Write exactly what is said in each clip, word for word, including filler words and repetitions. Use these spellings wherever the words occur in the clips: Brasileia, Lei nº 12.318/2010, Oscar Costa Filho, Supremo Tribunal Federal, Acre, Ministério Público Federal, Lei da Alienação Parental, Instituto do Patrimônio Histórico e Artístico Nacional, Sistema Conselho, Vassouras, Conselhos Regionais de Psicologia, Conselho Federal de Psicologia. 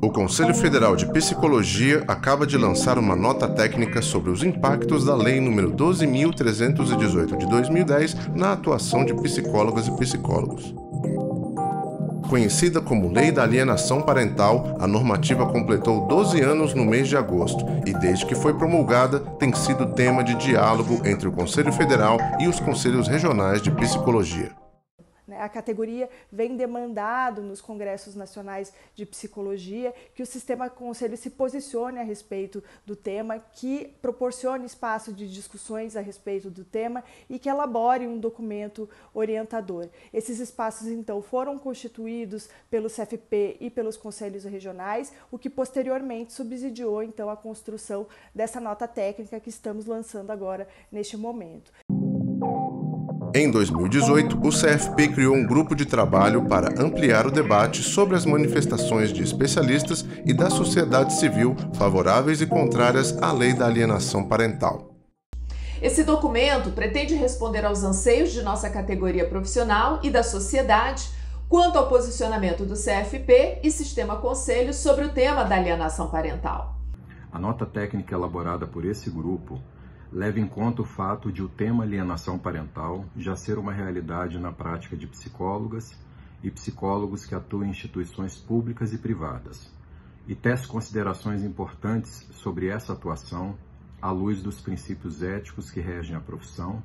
O Conselho Federal de Psicologia acaba de lançar uma nota técnica sobre os impactos da Lei nº doze mil trezentos e dezoito de dois mil e dez na atuação de psicólogas e psicólogos. Conhecida como Lei da Alienação Parental, a normativa completou doze anos no mês de agosto e, desde que foi promulgada, tem sido tema de diálogo entre o Conselho Federal e os Conselhos Regionais de Psicologia. A categoria vem demandado nos congressos nacionais de psicologia que o sistema conselho se posicione a respeito do tema, que proporcione espaço de discussões a respeito do tema e que elabore um documento orientador. Esses espaços, então, foram constituídos pelo C F P e pelos conselhos regionais, o que posteriormente subsidiou, então, a construção dessa nota técnica que estamos lançando agora neste momento. Em dois mil e dezoito, o C F P criou um grupo de trabalho para ampliar o debate sobre as manifestações de especialistas e da sociedade civil favoráveis e contrárias à Lei da Alienação Parental. Esse documento pretende responder aos anseios de nossa categoria profissional e da sociedade quanto ao posicionamento do C F P e Sistema Conselho sobre o tema da alienação parental. A nota técnica elaborada por esse grupo leva em conta o fato de o tema alienação parental já ser uma realidade na prática de psicólogas e psicólogos que atuam em instituições públicas e privadas, e tece considerações importantes sobre essa atuação à luz dos princípios éticos que regem a profissão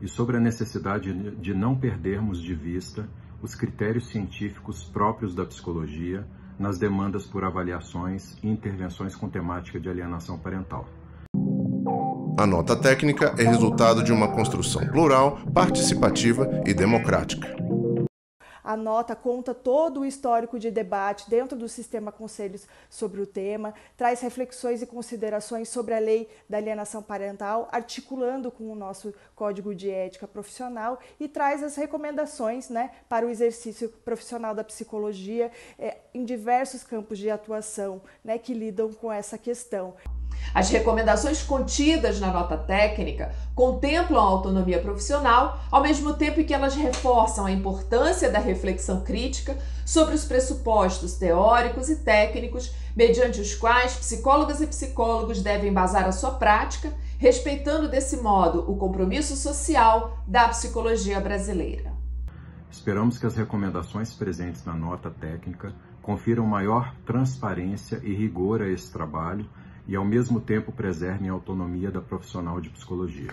e sobre a necessidade de não perdermos de vista os critérios científicos próprios da psicologia nas demandas por avaliações e intervenções com temática de alienação parental. A nota técnica é resultado de uma construção plural, participativa e democrática. A nota conta todo o histórico de debate dentro do sistema conselhos sobre o tema, traz reflexões e considerações sobre a lei da alienação parental, articulando com o nosso código de ética profissional e traz as recomendações, né, para o exercício profissional da psicologia eh, em diversos campos de atuação, né, que lidam com essa questão. As recomendações contidas na nota técnica contemplam a autonomia profissional, ao mesmo tempo que elas reforçam a importância da reflexão crítica sobre os pressupostos teóricos e técnicos, mediante os quais psicólogas e psicólogos devem embasar a sua prática, respeitando desse modo o compromisso social da psicologia brasileira. Esperamos que as recomendações presentes na nota técnica confiram maior transparência e rigor a esse trabalho, e ao mesmo tempo preservem a autonomia da profissional de psicologia.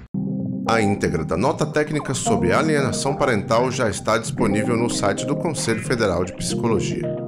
A íntegra da nota técnica sobre alienação parental já está disponível no site do Conselho Federal de Psicologia.